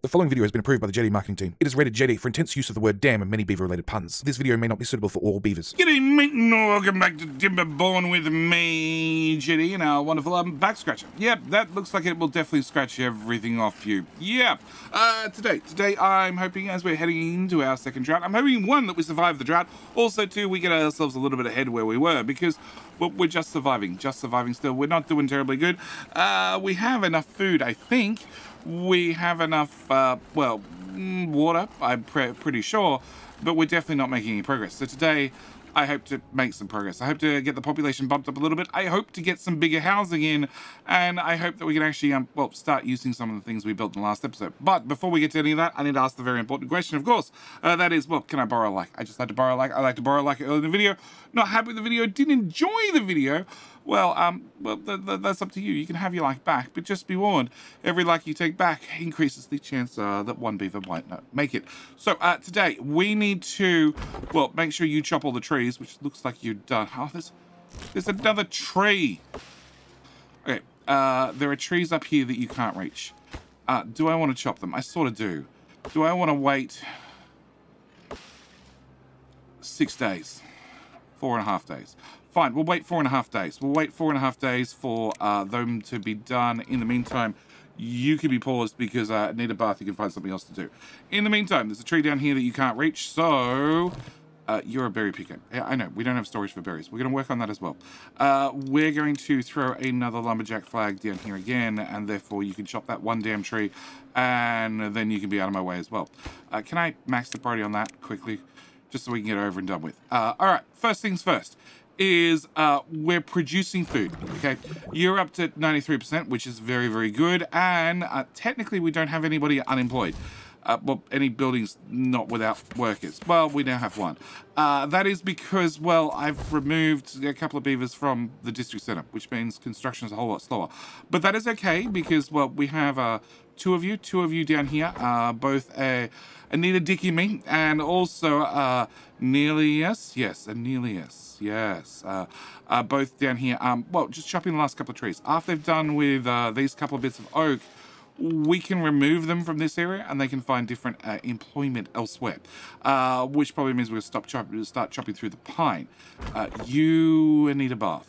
The following video has been approved by the JD marketing team. It is rated JD for intense use of the word damn and many beaver-related puns. This video may not be suitable for all beavers. G'day mate, and welcome back to Timberborn with me, JD, and our wonderful back scratcher. Yep, that looks like it will definitely scratch everything off you. Yep. Today I'm hoping, as we're heading into our second drought, I'm hoping, one, that we survive the drought. Also, two, we get ourselves a little bit ahead where we were, because well, we're just surviving still. We're not doing terribly good. We have enough food, I think. We have enough, well, water, I'm pretty sure, but we're definitely not making any progress. So today, I hope to make some progress. I hope to get the population bumped up a little bit. I hope to get some bigger housing in, and I hope that we can actually, well, start using some of the things we built in the last episode. But before we get to any of that, I need to ask the very important question, of course. That is, well, can I borrow a like? I just like to borrow a like. I like to borrow a like earlier in the video. Not happy with the video, didn't enjoy the video. Well, well, that's up to you. You can have your like back, but just be warned, every like you take back increases the chance that one beaver might not make it. So today, we need to, well, make sure you chop all the trees, which looks like you've done. Oh, there's another tree. Okay, there are trees up here that you can't reach. Do I want to chop them? I sort of do. Do I want to wait 6 days? 4.5 days. Fine, we'll wait 4.5 days. We'll wait 4.5 days for them to be done. In the meantime, you can be paused because need a bath, you can find something else to do. In the meantime, there's a tree down here that you can't reach, so you're a berry picker. Yeah, I know, we don't have storage for berries. We're gonna work on that as well. We're going to throw another lumberjack flag down here again, and therefore you can chop that one damn tree, and then you can be out of my way as well. Can I max the priority on that quickly? Just so we can get over and done with. All right, first things first. Is we're producing food, okay? You're up to 93%, which is very, very good. And technically we don't have anybody unemployed. Well, any buildings not without workers. Well, we now have one. That is because, well, I've removed a couple of beavers from the district center, which means construction is a whole lot slower. But that is okay because, well, we have two of you down here, both Anita Dicky me, and also Nelius, yes, Anelius, yes, both down here, well, just chopping the last couple of trees. After they've done with these couple of bits of oak, we can remove them from this area and they can find different employment elsewhere, which probably means we'll start chopping through the pine. You need a bath.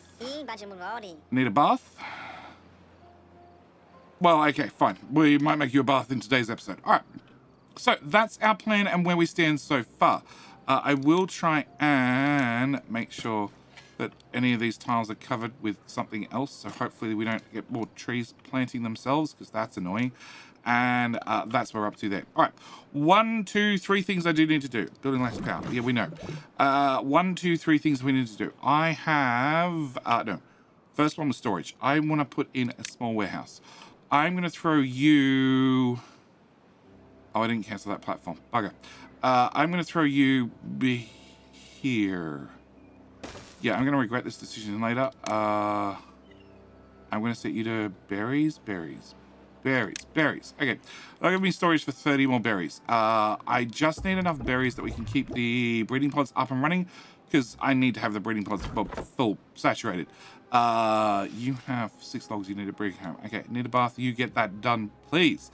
Need a bath? Well, okay, fine. We might make you a bath in today's episode. All right. So that's our plan and where we stand so far. I will try and make sure that any of these tiles are covered with something else. So hopefully we don't get more trees planting themselves because that's annoying. And that's what we're up to there. All right, 1, 2, 3 things I do need to do. Building less power, yeah, we know. 1, 2, 3 things we need to do. I have, no, first one was storage. I wanna put in a small warehouse. I'm gonna throw you, oh, I didn't cancel that platform, bugger. I'm gonna throw you here. Yeah, I'm gonna regret this decision later. I'm gonna set you to berries. Okay, that'll give me storage for 30 more berries. I just need enough berries that we can keep the breeding pods up and running because I need to have the breeding pods full, saturated. You have 6 logs, you need a breeding home. Okay, need a bath, you get that done, please.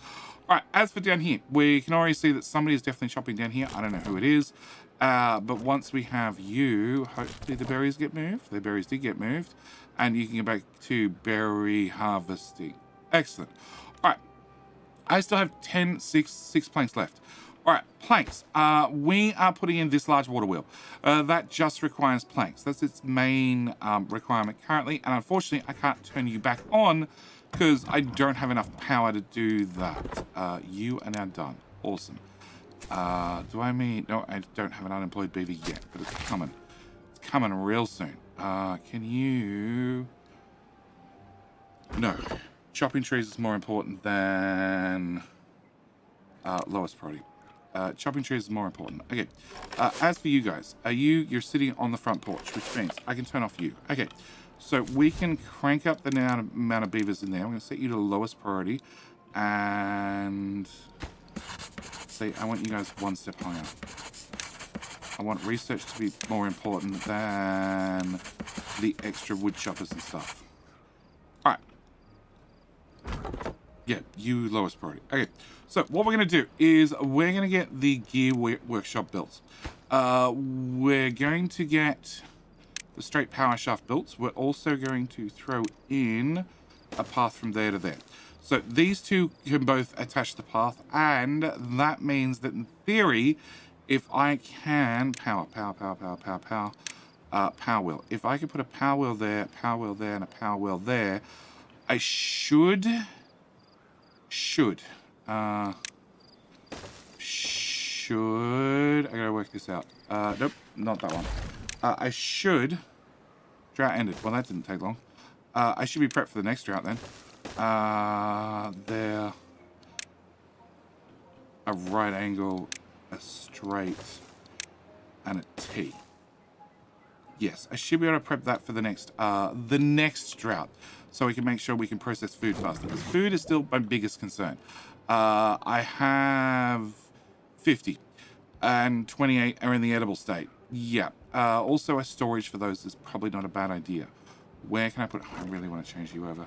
All right, as for down here, we can already see that somebody is definitely shopping down here. I don't know who it is. But once we have you, hopefully the berries get moved. The berries did get moved. And you can go back to berry harvesting. Excellent. All right. I still have 6 planks left. All right, planks. We are putting in this large water wheel. That just requires planks. That's its main requirement currently. And unfortunately, I can't turn you back on because I don't have enough power to do that. You are now done. Awesome. Do I mean, no, I don't have an unemployed beaver yet, but it's coming. It's coming real soon. Can you? No, chopping trees is more important than lowest priority. Chopping trees is more important. Okay, as for you guys, are you're sitting on the front porch, which means I can turn off you. Okay, so we can crank up the amount of beavers in there. I'm gonna set you to lowest priority and see, I want you guys one step higher. I want research to be more important than the extra wood choppers and stuff. All right. Yeah, you lowest priority. Okay, so what we're going to do is we're going to get the gear workshop built. We're going to get the straight power shaft built. We're also going to throw in a path from there to there. So these two can both attach the path, and that means that in theory, if I can power wheel. If I could put a power wheel there, and a power wheel there, I should, I gotta work this out. Nope, not that one. I should, drought ended. Well, that didn't take long. I should be prepped for the next drought then. There, a right angle, a straight, and a T. Yes, I should be able to prep that for the next drought, so we can make sure we can process food faster. Because food is still my biggest concern. I have 50, and 28 are in the edible state. Yeah. Also, a storage for those is probably not a bad idea. Where can I put? Oh, I really want to change you over.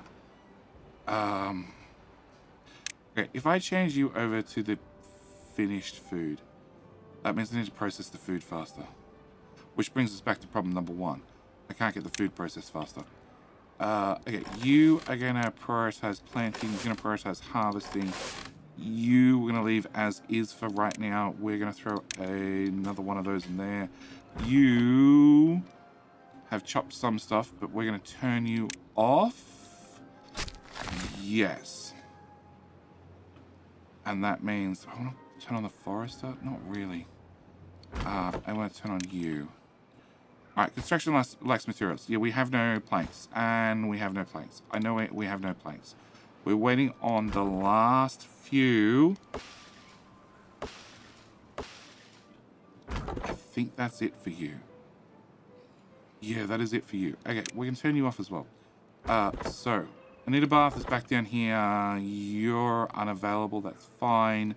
Okay, if I change you over to the finished food, that means I need to process the food faster. Which brings us back to problem number one. I can't get the food processed faster. Okay, you are going to prioritize planting. You're going to prioritize harvesting. You we're going to leave as is for right now. We're going to throw another one of those in there. You have chopped some stuff, but we're going to turn you off. Yes. And that means... I want to turn on the forester? Not really. I want to turn on you. Alright, construction lacks materials. Yeah, we have no planks. And we have no planks. I know we have no planks. We're waiting on the last few. I think that's it for you. Yeah, that is it for you. Okay, we can turn you off as well. So, Anita Bath is back down here. You're unavailable. That's fine.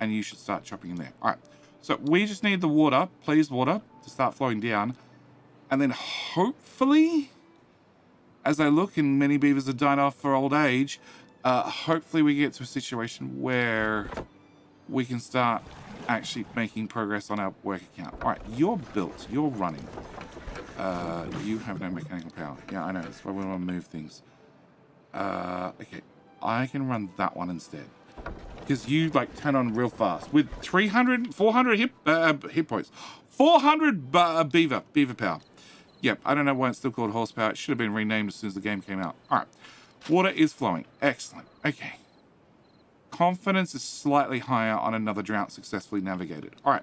And you should start chopping in there. Alright. So we just need the water, please water, to start flowing down. And then hopefully, as I look and many beavers have died off for old age, hopefully we get to a situation where we can start actually making progress on our work account. All right, you're built, you're running. You have no mechanical power. Yeah, I know, that's why we want to move things. Okay, I can run that one instead. Because you like turn on real fast with 300, 400 hit points, 400 beaver power. Yep, I don't know why it's still called horsepower. It should have been renamed as soon as the game came out. All right, water is flowing. Excellent. Okay, confidence is slightly higher on another drought successfully navigated. All right,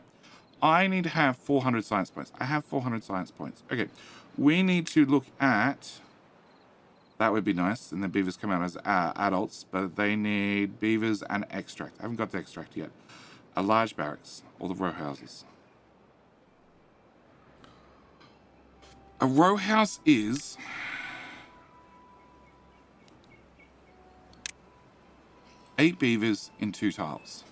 I need to have 400 science points. I have 400 science points. Okay, we need to look at. That would be nice, and the beavers come out as adults, but they need beavers and extract. I haven't got the extract yet. A large barracks, all the row houses. A row house is... eight beavers in 2 tiles,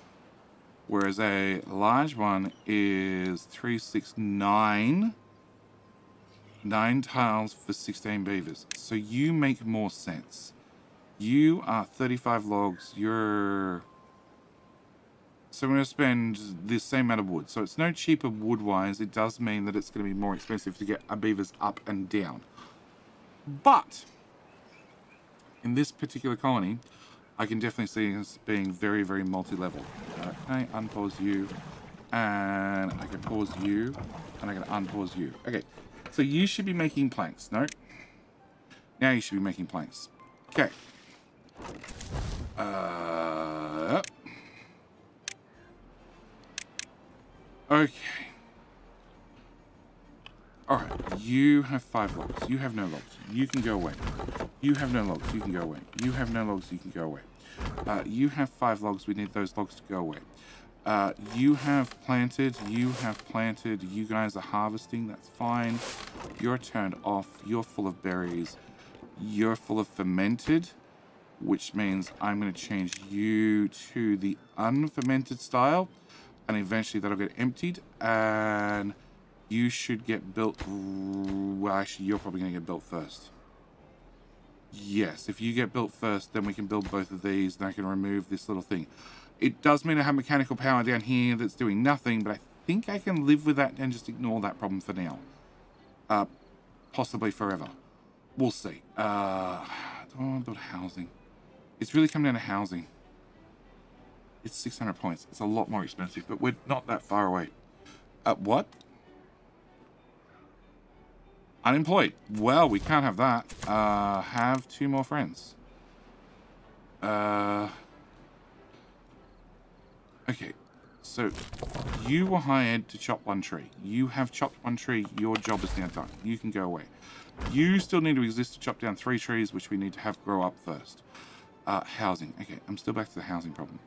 whereas a large one is 3, 6, 9... 9 tiles for 16 beavers. So you make more sense. You are 35 logs. You're... So we're going to spend the same amount of wood. So it's no cheaper wood-wise. It does mean that it's going to be more expensive to get our beavers up and down. But in this particular colony, I can definitely see us being very, very multi-level. Can I unpause you? And I can pause you. And I can unpause you. Okay. So you should be making planks, no? Now you should be making planks. Okay. Okay. Alright, you have 5 logs. You have no logs. You can go away. You have no logs. You can go away. You have no logs. You can go away. You have 5 logs. We need those logs to go away. You have planted, you guys are harvesting, that's fine. You're turned off, you're full of berries, you're full of fermented, which means I'm going to change you to the unfermented style, and eventually that'll get emptied, and you should get built, well actually you're probably going to get built first. Yes, if you get built first, then we can build both of these, and I can remove this little thing. It does mean I have mechanical power down here that's doing nothing, but I think I can live with that and just ignore that problem for now. Possibly forever. We'll see. I don't want to build housing. It's really come down to housing. It's 600 points. It's a lot more expensive, but we're not that far away. What? Unemployed. Well, we can't have that. Have two more friends. Okay, so you were hired to chop one tree. You have chopped one tree. Your job is now done. You can go away. You still need to exist to chop down 3 trees, which we need to have grow up first. Housing. Okay, I'm still back to the housing problem.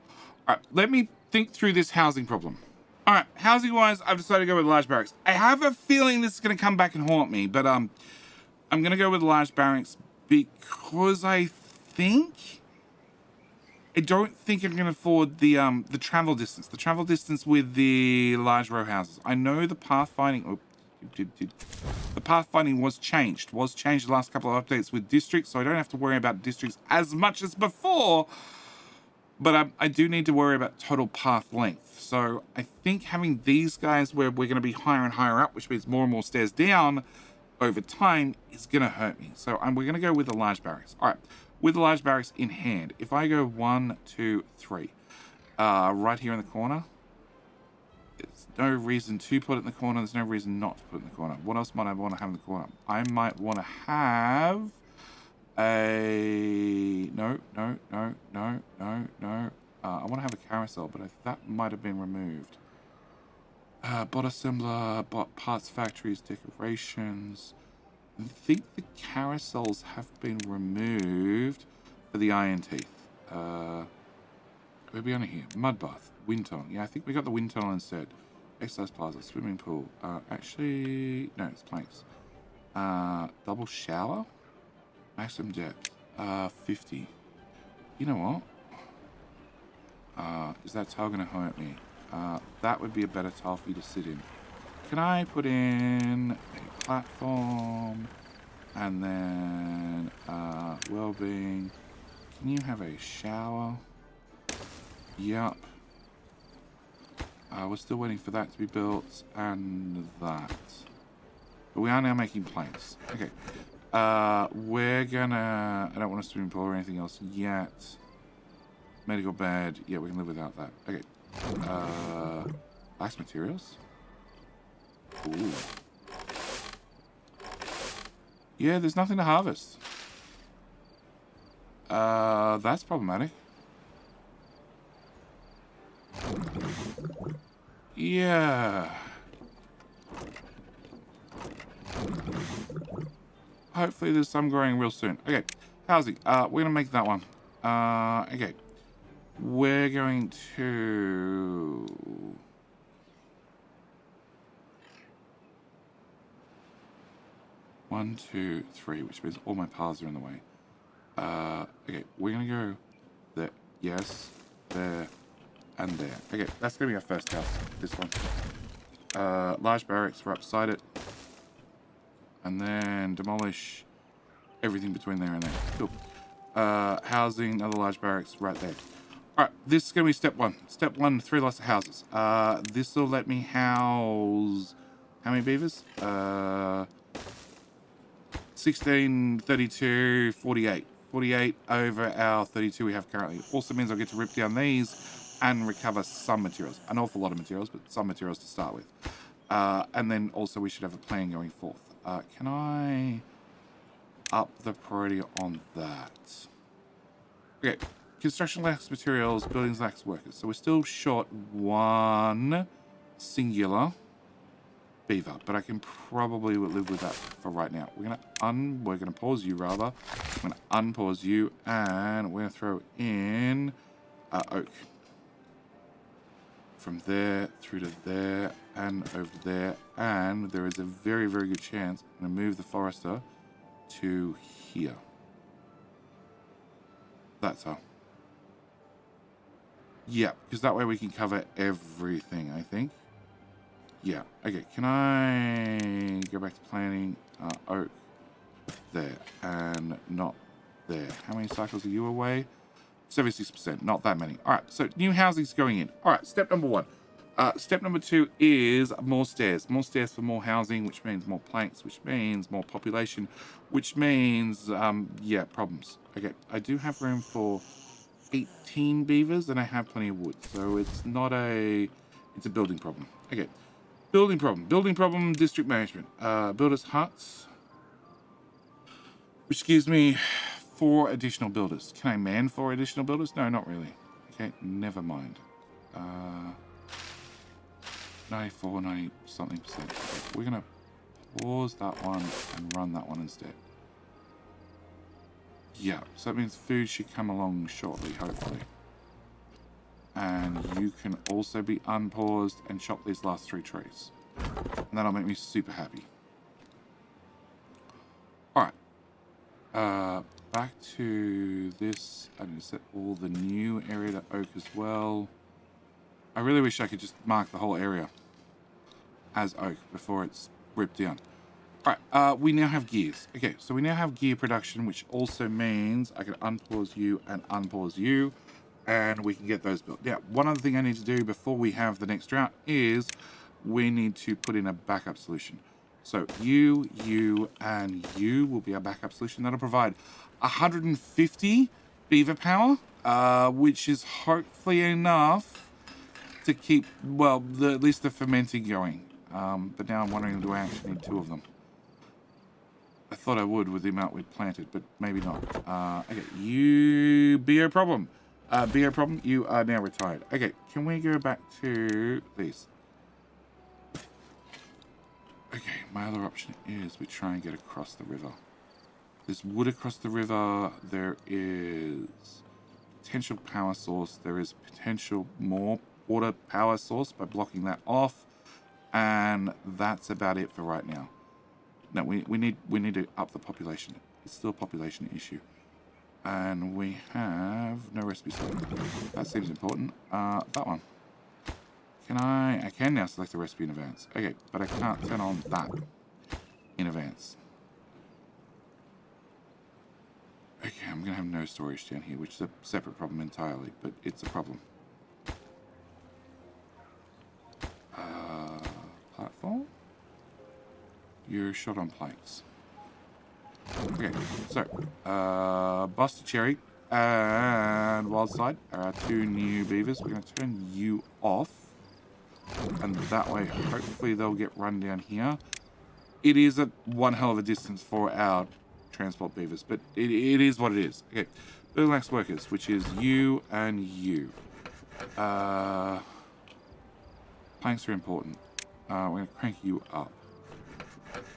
All right, let me think through this housing problem. All right, housing-wise, I've decided to go with large barracks. I have a feeling this is going to come back and haunt me, but I'm going to go with large barracks because I don't think I'm going to afford the travel distance. The travel distance with the large row houses. I know the pathfinding. Oh, the pathfinding was changed the last couple of updates with districts, so I don't have to worry about districts as much as before. But I do need to worry about total path length. So I think having these guys where we're going to be higher and higher up, which means more and more stairs down over time, is going to hurt me. So we're going to go with the large barracks. All right, with the large barracks in hand, if I go 1, 2, 3, right here in the corner, there's no reason to put it in the corner. There's no reason not to put it in the corner. What else might I want to have in the corner? I might want to have... No. I want to have a carousel, but that might have been removed. Bot assembler, bot parts factories, decorations. I think the carousels have been removed for the iron teeth. We'll be on here. Mud bath, wind tunnel. Yeah, I think we got the wind tunnel instead. Exercise plaza, swimming pool. Actually, no, it's planks. Double shower. Maximum depth, 50. You know what? Is that tile gonna hurt me? That would be a better tile for you to sit in. Can I put in a platform and then well-being? Can you have a shower? Yep. We're still waiting for that to be built and that. But we are now making planks. Okay. We're gonna... I don't want a swimming pool or anything else yet. Medical bed. Yeah, we can live without that. Okay. Black materials. Ooh. Yeah, there's nothing to harvest. That's problematic. Yeah. Hopefully there's some growing real soon. Okay, housing. We're going to make that one. Okay. We're going to... One, two, three, which means all my paths are in the way. Okay, we're going to go there. Yes, there, and there. Okay, that's going to be our first house, this one. Large barracks, we're upside it. And then demolish everything between there and there. Cool. Housing, another large barracks right there. All right, this is going to be step one. Step one, 3 lots of houses. This will let me house... How many beavers? 16, 32, 48. 48 over our 32 we have currently. Also means I'll get to rip down these and recover some materials. An awful lot of materials, but some materials to start with. And then also we should have a plan going forth. Can I up the priority on that? Okay, construction lacks materials, buildings lacks workers. So we're still short 1 singular beaver, but I can probably live with that for right now. We're gonna pause you rather. I'm gonna unpause you and we're gonna throw in oak. From there through to there and over there, and there is a very, very good chance I'm going to move the forester to here. That's all. Yeah, because that way we can cover everything, I think. Yeah, okay, can I go back to planning? Oak there and not there. How many cycles are you away? 76%, not that many. All right, so new housing's going in. All right, step number one. Step number two is more stairs. More stairs for more housing, which means more planks, which means more population, which means, yeah, problems. Okay, I do have room for 18 beavers and I have plenty of wood. So it's not a, it's a building problem. Okay, building problem, district management. Builders' huts, which gives me 4 additional builders. Can I man 4 additional builders? No, not really. Okay, never mind. 94, 90 something percent. We're gonna pause that one and run that one instead. Yeah, so that means food should come along shortly, hopefully. And you can also be unpaused and chop these last 3 trees. And that'll make me super happy. Alright. Back to this. I'm gonna set all the new area to oak as well. I really wish I could just mark the whole area as oak before it's ripped down. All right, we now have gears. Okay, so we now have gear production, which also means I can unpause you, and we can get those built. Yeah, one other thing I need to do before we have the next drought is we need to put in a backup solution. So you, you, and you will be our backup solution. That'll provide 150 beaver power, which is hopefully enough to keep, well, at least the fermenting going. But now I'm wondering, do I actually need 2 of them? I thought I would with the amount we'd planted, but maybe not. Okay, you bio problem. Bio problem, you are now retired. Okay, can we go back to these? Okay, my other option is we try and get across the river. There's wood across the river. There is potential power source. There is potential more water power source by blocking that off, and that's about it for right now. No, we need to up the population. It's still a population issue, and we have no recipe select. That seems important. That one. Can I? I can now select the recipe in advance. Okay, but I can't turn on that in advance. Okay, I'm gonna have no storage down here, which is a separate problem entirely, but it's a problem. Platform. You're shot on planks. Okay, so Buster Cherry and Wildside are our 2 new beavers. We're going to turn you off, and that way, hopefully, they'll get run down here. It is a one hell of a distance for our transport beavers, but it is what it is. Okay, Burlax workers, which is you and you. Planks are important. We're going to crank you up.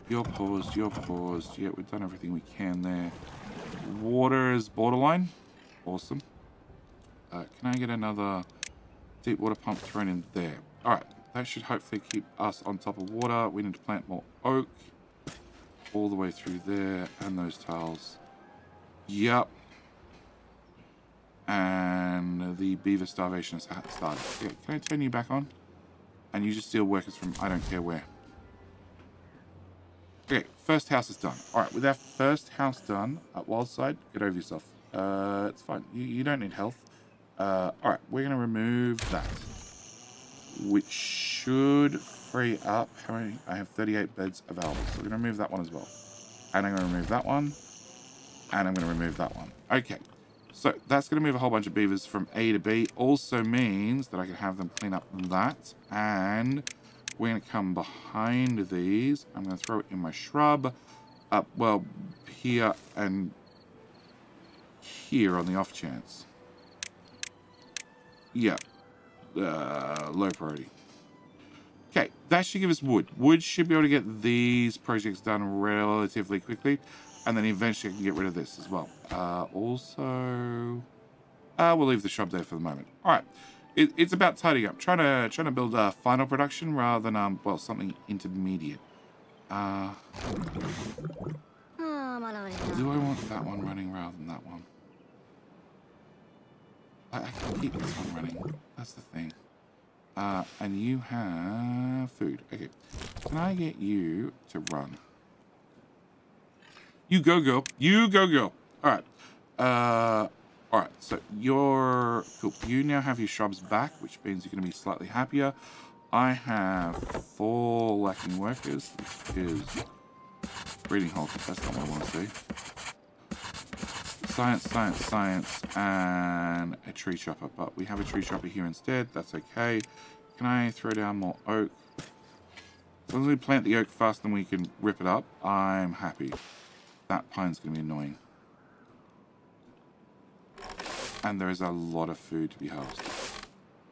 You're paused, you're paused. Yeah, we've done everything we can there. Water is borderline. Awesome. Can I get another deep water pump thrown in there? All right, that should hopefully keep us on top of water. We need to plant more oak all the way through there and those tiles. Yep. And the beaver starvation has started. Yeah, can I turn you back on? And you just steal workers from I don't care where. Okay, first house is done. All right, with our first house done at Wildside, get over yourself. It's fine. You don't need health. All right, we're going to remove that, which should free up. How many? I have 38 beds available. So we're going to remove that one as well. And I'm going to remove that one. And I'm going to remove that one. Okay. So that's going to move a whole bunch of beavers from A to B. Also means that I can have them clean up that. And we're going to come behind these. I'm going to throw it in my shrub. Up, well, here and here on the off chance. Yeah. Low priority. Okay, that should give us wood. Wood should be able to get these projects done relatively quickly. And then eventually I can get rid of this as well. We'll leave the shrub there for the moment. All right, it's about tidying up. Trying to build a final production rather than, well, something intermediate. Do I want that one running rather than that one? I can keep this one running. That's the thing. And you have food. Okay, can I get you to run? You go, girl. You go, girl. All right. All right, so you're cool. You now have your shrubs back, which means you're going to be slightly happier. I have 4 lacking workers, which is breeding holes. That's not what I want to see. Science, science, science, and a tree chopper. But we have a tree chopper here instead. That's okay. Can I throw down more oak? As long as we plant the oak fast and we can rip it up, I'm happy. That pine's going to be annoying. And there is a lot of food to be harvested.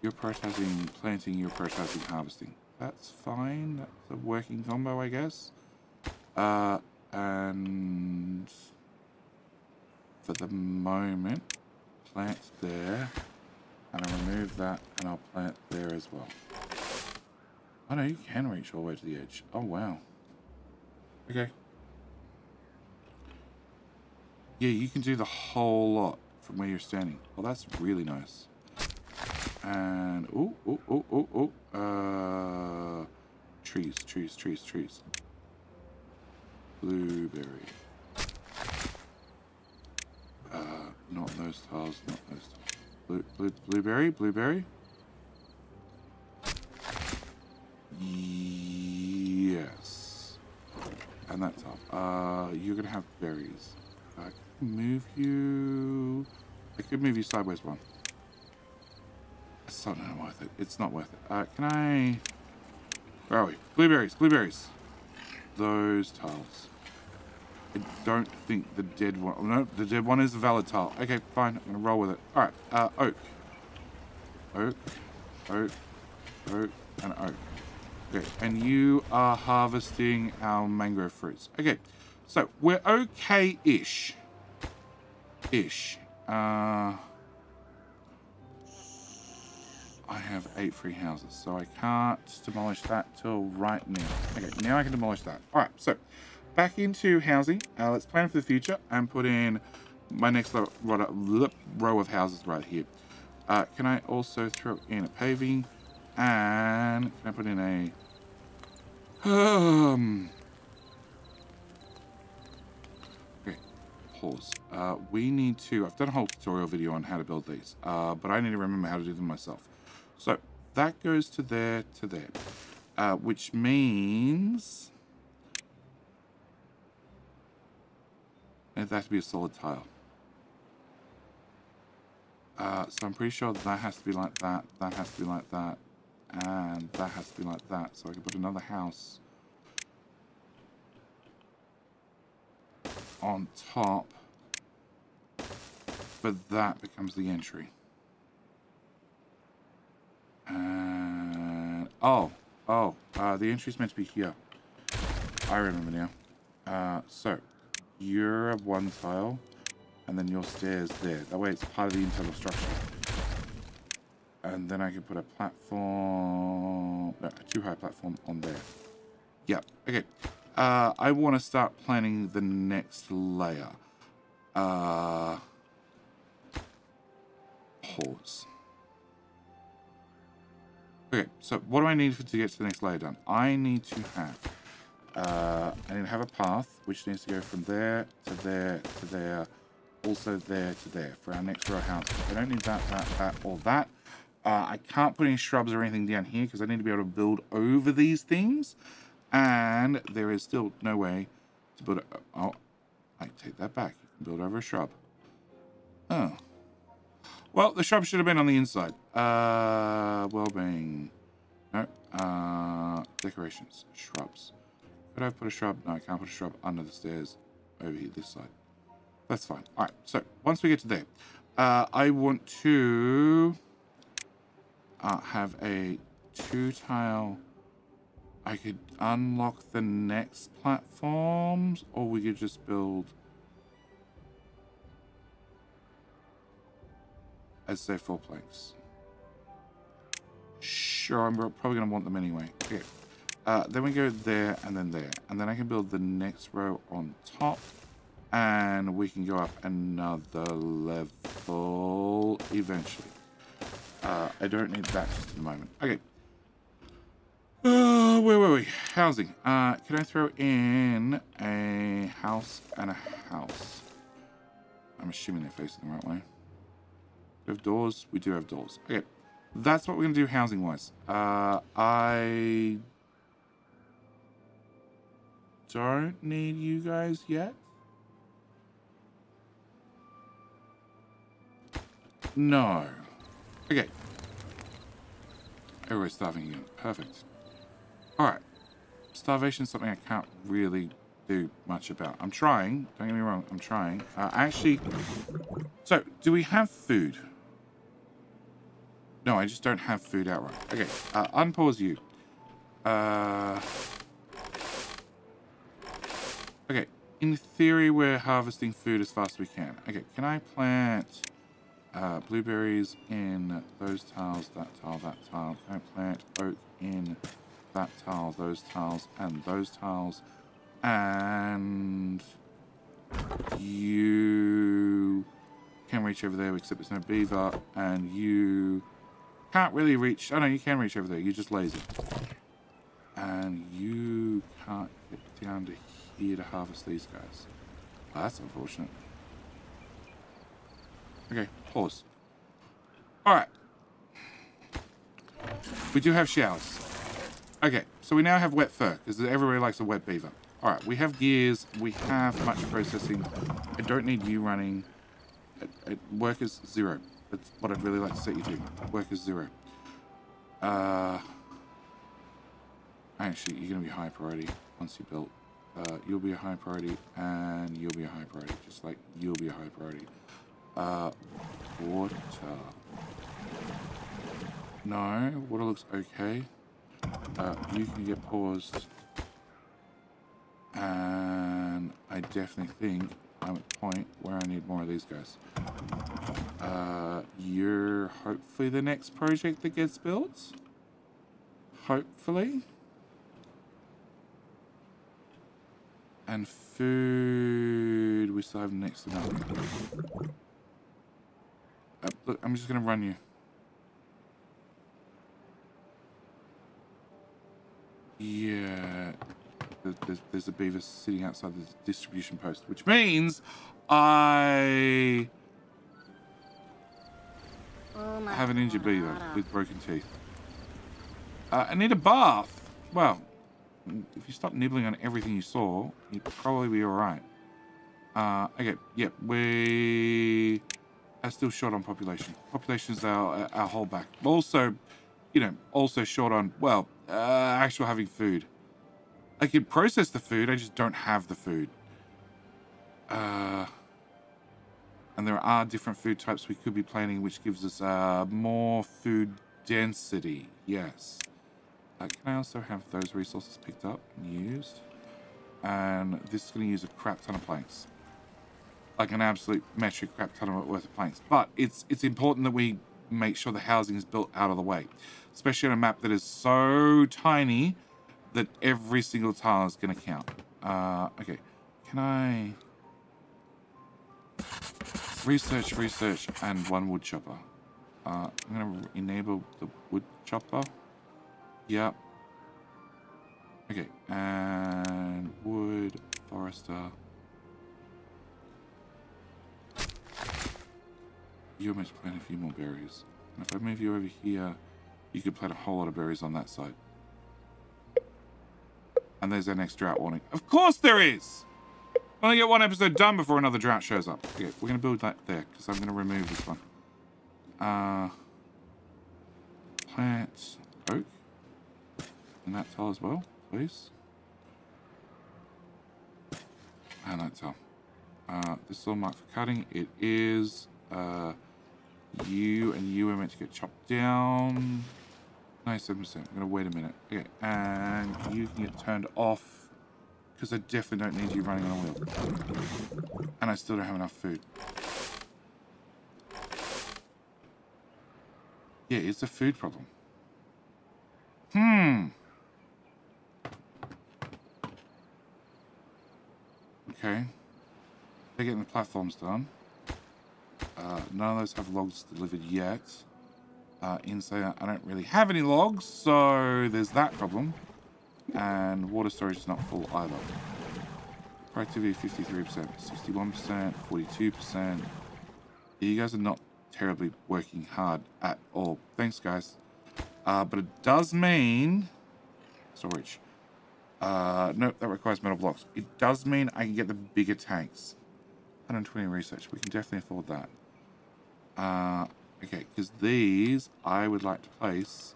You're prioritizing planting, you're prioritizing harvesting. That's fine. That's a working combo, I guess. And for the moment, plant there. And I'll remove that and I'll plant there as well. Oh no, you can reach all the way to the edge. Oh wow. Okay. Yeah, you can do the whole lot from where you're standing. Well, that's really nice. And trees, trees, trees, trees. Blueberry. Not those tiles, not those tiles. Blueberry, blueberry. Yes. And that's up. You're gonna have berries. I could move you. I could move you sideways one. It's not worth it. It's not worth it. Can I? Where are we? Blueberries, blueberries. Those tiles. I don't think the dead one. No, the dead one is a valid tile. Okay, fine. I'm gonna roll with it. All right. Oak. Oak. Oak. Oak. And oak. Okay. And you are harvesting our mango fruits. Okay. So we're okay-ish. Ish. I have 8 free houses, so I can't demolish that till right now. Okay, now I can demolish that. All right, so back into housing. Let's plan for the future and put in my next row of houses right here. Can I also throw in a paving? And can I put in a... Okay, pause. We need to... I've done a whole tutorial video on how to build these, but I need to remember how to do them myself. So that goes to there, which means it has to be a solid tile. So I'm pretty sure that has to be like that, that has to be like that, and that has to be like that. So I can put another house on top, but that becomes the entry. And the entry's meant to be here. I remember now. So you're a 1 tile, and then your stairs there. That way, it's part of the internal structure. And then I can put a platform, no, a 2-high platform on there. Yep. Okay. I want to start planning the next layer. Pause. Okay, so what do I need to get to the next layer done? I need to have, a path which needs to go from there to there to there, also there to there for our next row of houses. I don't need that, that, or that. I can't put any shrubs or anything down here because I need to be able to build over these things, and there is still no way to build. Oh, I take that back. You can build over a shrub. Oh. Well, the shrub should have been on the inside. Well-being. No. Decorations. Shrubs. Could I put a shrub? No, I can't put a shrub under the stairs over here, this side. That's fine. All right, so once we get to there, I want to have a 2-tile. I could unlock the next platforms, or we could just build... I'd say 4 planks. Sure, I'm probably going to want them anyway. Okay. Then we go there and then there. And then I can build the next row on top. And we can go up another level eventually. I don't need that just at the moment. Okay. Where were we? Housing. Can I throw in a house and a house? I'm assuming they're facing the right way. Do we have doors? We do have doors. Okay. That's what we're going to do housing-wise. I don't need you guys yet. No. Okay. Everybody's starving again. Perfect. Alright. Starvation's something I can't really do much about. I'm trying. Don't get me wrong. I'm trying. Actually... So, do we have food? No, I just don't have food outright. Okay, unpause you. Okay, in theory, we're harvesting food as fast as we can. Okay, can I plant blueberries in those tiles, that tile, that tile? Can I plant oak in that tile, those tiles, and those tiles? And you can reach over there, except there's no beaver, and you... Can't really reach. Oh no, you can reach over there. You're just lazy. And you can't get down to here to harvest these guys. Well, that's unfortunate. Okay, pause. Alright. We do have showers. Okay, so we now have wet fur, because everybody likes a wet beaver. Alright, we have gears. We have much processing. I don't need you running. Work is zero. That's what I'd really like to see you do. Work is zero. Actually, you're going to be high priority once you build. You'll be a high priority, and you'll be a high priority. Just like you'll be a high priority. Water. No, water looks okay. You can get paused. And I definitely think I'm at the point where I need more of these guys. You're hopefully the next project that gets built. Hopefully. And food, we still have next to nothing. Look, I'm just going to run you. Yeah. There's a beaver sitting outside the distribution post, which means I... I have an injured beaver with broken teeth. I need a bath. Well, if you stop nibbling on everything you saw, you'd probably be all right. Okay, yep, we are still short on population. Population's our holdback. Also, you know, also short on, well, actual having food. I can process the food, I just don't have the food. And there are different food types we could be planting, which gives us more food density. Yes. Can I also have those resources picked up and used? And this is going to use a crap ton of planks. Like an absolute metric crap ton of worth of planks. But it's important that we make sure the housing is built out of the way. Especially on a map that is so tiny that every single tile is going to count. Okay. Can I... Research, research, and one wood chopper. I'm going to enable the wood chopper. Yep. Okay, and wood, forester. You almost plant a few more berries. And if I move you over here, you could plant a whole lot of berries on that side. And there's our next drought warning. Of course there is! I'm gonna get one episode done before another drought shows up. Okay, we're gonna build that there, because I'm gonna remove this one. Plant oak. And that tile as well, please. And that tile. This is all marked for cutting. It is. You and you are meant to get chopped down. 97%. I'm gonna wait a minute. Okay, and you can get turned off. Because I definitely don't need you running on a wheel. And I still don't have enough food. Yeah, it's a food problem. Okay. They're getting the platforms done. None of those have logs delivered yet. Inside, I don't really have any logs, so there's that problem. And water storage is not full either. Productivity 53%, 61%, 42%. You guys are not terribly working hard at all. Thanks, guys. But it does mean... Storage. Nope, that requires metal blocks. It does mean I can get the bigger tanks. 120 research. We can definitely afford that. Okay, because these I would like to place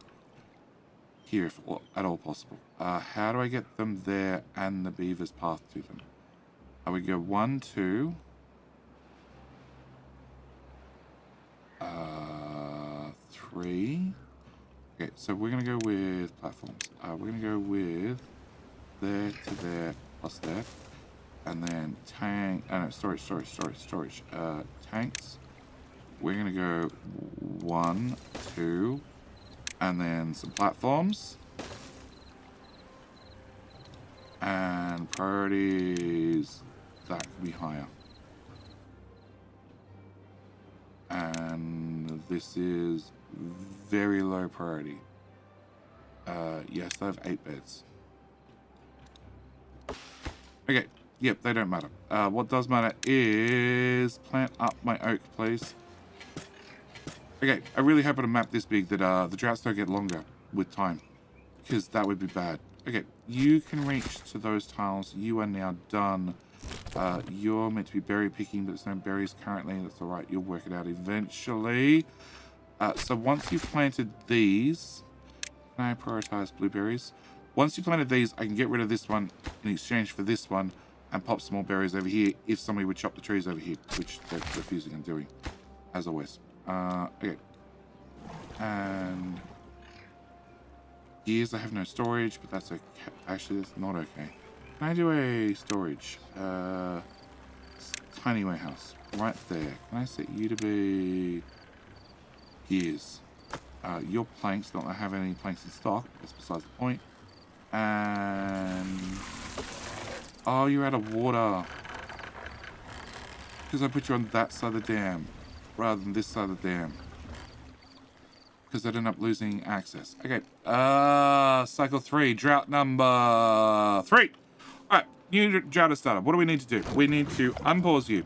here if at all possible. How do I get them there and the beaver's path to them? I would go 1, 2. 3. Okay, so we're going to go with platforms. We're going to go with there to there plus there. And then tank, no, storage. Tanks. We're going to go 1, 2. And then some platforms. And priorities, that could be higher. And this is very low priority. Yes, they have 8 beds. Okay, yep, they don't matter. What does matter is plant up my oak, please. Okay, I really hope on a map this big that the droughts don't get longer with time, because that would be bad. Okay, you can reach to those tiles. You are now done. You're meant to be berry picking, but there's no berries currently. That's all right. You'll work it out eventually. So once you've planted these, can I prioritize blueberries? Once you planted these, I can get rid of this one in exchange for this one and pop some more berries over here if somebody would chop the trees over here, which they're refusing and doing, as always. Okay, and gears, I have no storage, but that's okay. Actually, that's not okay. Can I do a storage? Tiny warehouse, right there. Can I set you to be gears? Your planks, don't have any planks in stock, that's besides the point. And, oh, you're out of water. Because I put you on that side of the dam rather than this side of the dam, because I'd end up losing access. Okay, cycle 3, drought number 3. All right, new drought has started. What do we need to do? We need to unpause you.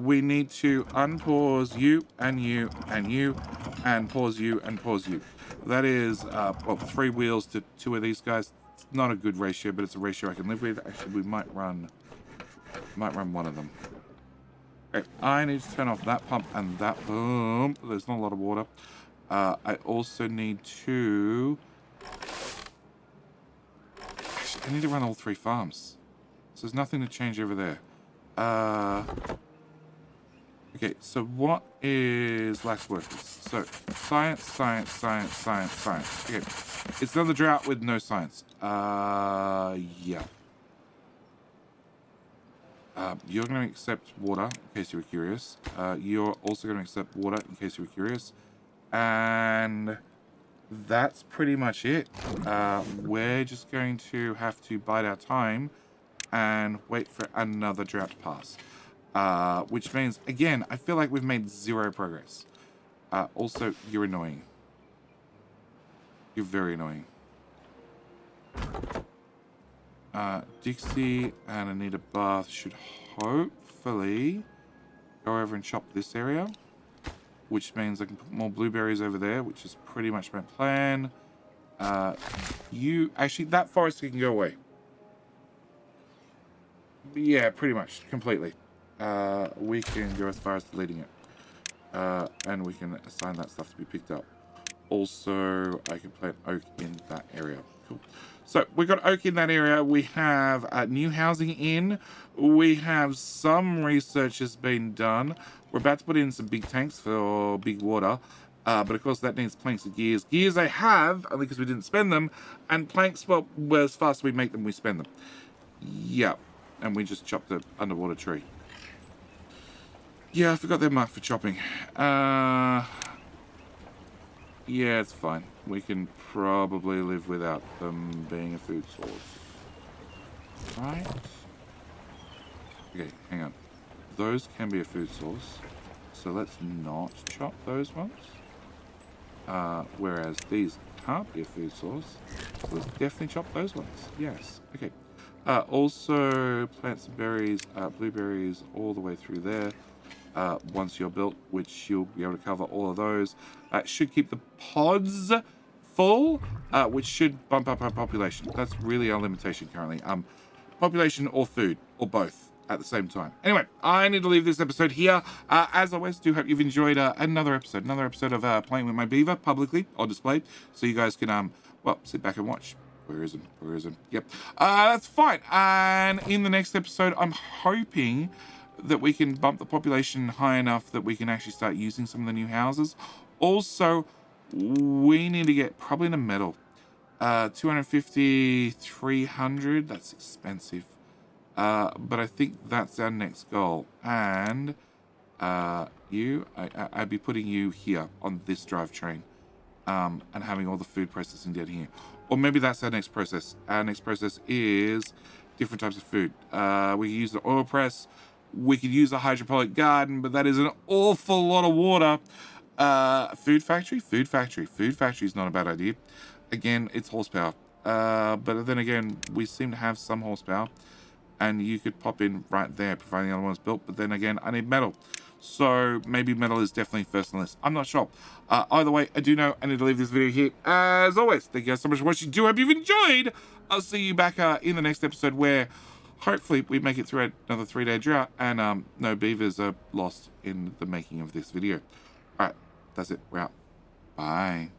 We need to unpause you and you and you and pause you and pause you. That is, well, 3 wheels to 2 of these guys. It's not a good ratio, but it's a ratio I can live with. Actually, we might run one of them. Okay, I need to turn off that pump and that pump. There's not a lot of water. I also need to... Actually, I need to run all 3 farms. So there's nothing to change over there. Okay, so what is lack workers? So, science. Okay, it's another drought with no science. Yeah. You're going to accept water, in case you were curious. You're also going to accept water, in case you were curious. And that's pretty much it. We're just going to have to bide our time and wait for another drought to pass. Which means, again, I feel like we've made 0 progress. Also, you're annoying. You're very annoying. Dixie and Anita Bath should hopefully go over and chop this area, which means I can put more blueberries over there, which is pretty much my plan. You actually, that forest can go away. Yeah, pretty much completely. We can go as far as deleting it, and we can assign that stuff to be picked up. Also, I can plant oak in that area. Cool. So we've got oak in that area. We have new housing in. We have some research has been done. We're about to put in some big tanks for big water. But of course that needs planks and gears. Gears I have, only because we didn't spend them. And planks, well, as fast as we make them, we spend them. Yeah, and we just chopped the underwater tree. Yeah, I forgot their mark for chopping. Yeah, it's fine. We can probably live without them being a food source. Right? Okay, hang on. Those can be a food source. So let's not chop those ones. Whereas these can't be a food source. So let's definitely chop those ones. Yes. Okay. Also plant some berries, blueberries all the way through there once you're built, which you'll be able to cover all of those. It should keep the pods full, which should bump up our population. That's really our limitation currently. Population or food or both at the same time. Anyway, I need to leave this episode here. As always, do hope you've enjoyed another episode of Playing With My Beaver publicly on display, so you guys can, well, sit back and watch. Where is him? Yep. That's fine. And in the next episode, I'm hoping that we can bump the population high enough that we can actually start using some of the new houses. Also, we need to get probably in the middle. 250, 300. That's expensive. But I think that's our next goal. And I'd be putting you here on this drivetrain. And having all the food processing down here. Or maybe that's our next process. Our next process is different types of food. We could use the oil press. We could use a hydroponic garden, but that is an awful lot of water. Food factory. Food factory is not a bad idea. Again, it's horsepower. But then again, we seem to have some horsepower. And you could pop in right there, providing the other one's built. But then again, I need metal. So maybe metal is definitely first on the list. I'm not sure. Either way, I do know I need to leave this video here. As always, thank you guys so much for watching. Do hope you've enjoyed. I'll see you back in the next episode where hopefully we make it through another 3-day drought and no beavers are lost in the making of this video. All right, that's it. We're out. Bye.